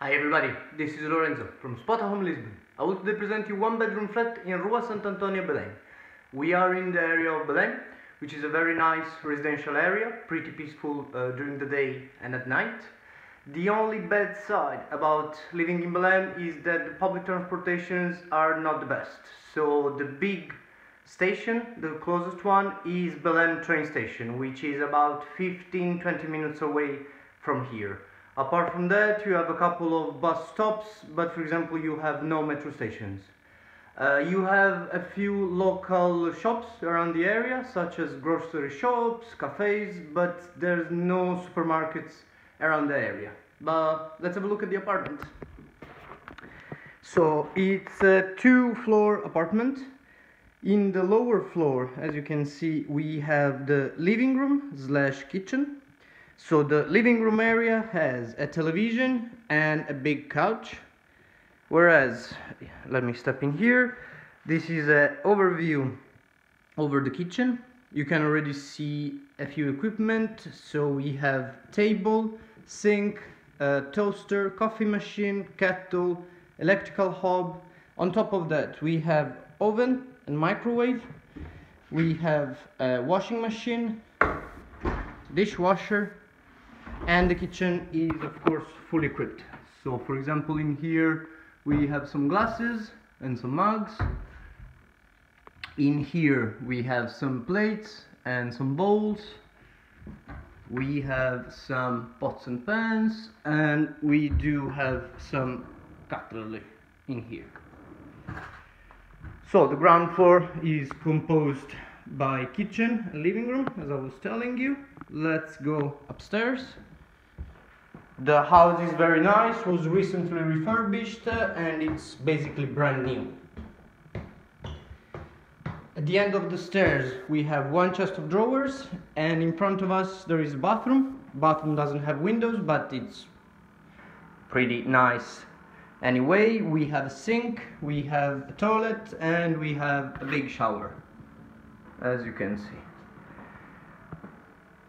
Hi everybody, this is Lorenzo from Spotahome, Lisbon. I will today present you one bedroom flat in Rua Sant'Antonio, Belém. We are in the area of Belém, which is a very nice residential area, pretty peaceful during the day and at night. The only bad side about living in Belém is that the public transportations are not the best. So the big station, the closest one, is Belém train station, which is about 15-20 minutes away from here. Apart from that, you have a couple of bus stops, but for example you have no metro stations. You have a few local shops around the area, such as grocery shops, cafes, but there's no supermarkets around the area. But let's have a look at the apartment. So it's a two-floor apartment. In the lower floor, as you can see, we have the living room slash kitchen. So the living room area has a television and a big couch, whereas, let me step in here, this is an overview over the kitchen. You can already see a few equipment, so we have table, sink, toaster, coffee machine, kettle, electrical hob. On top of that we have oven and microwave, we have a washing machine, dishwasher, and the kitchen is of course fully equipped. So for example in here we have some glasses and some mugs, in here we have some plates and some bowls, we have some pots and pans, and we do have some cutlery in here. So the ground floor is composed by kitchen and living room, as I was telling you. Let's go upstairs. The house is very nice, was recently refurbished, and it's basically brand new. At the end of the stairs we have one chest of drawers, and in front of us there is a bathroom. Bathroom doesn't have windows, but it's pretty nice. Anyway, we have a sink, we have a toilet, and we have a big shower, as you can see.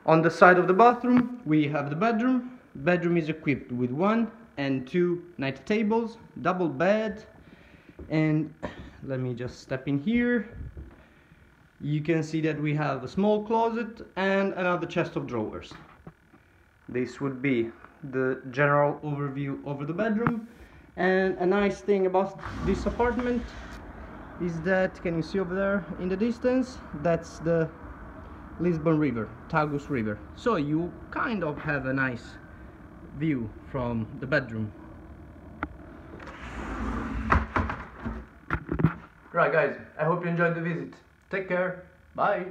On the side of the bathroom we have the bedroom. Bedroom is equipped with 1 and 2 night tables, double bed, and let me just step in here. You can see that we have a small closet and another chest of drawers. This would be the general overview over the bedroom. And a nice thing about this apartment is that, can you see over there in the distance, that's the Lisbon River, Tagus River, so you kind of have a nice view from the bedroom. Right guys, I hope you enjoyed the visit. Take care, bye!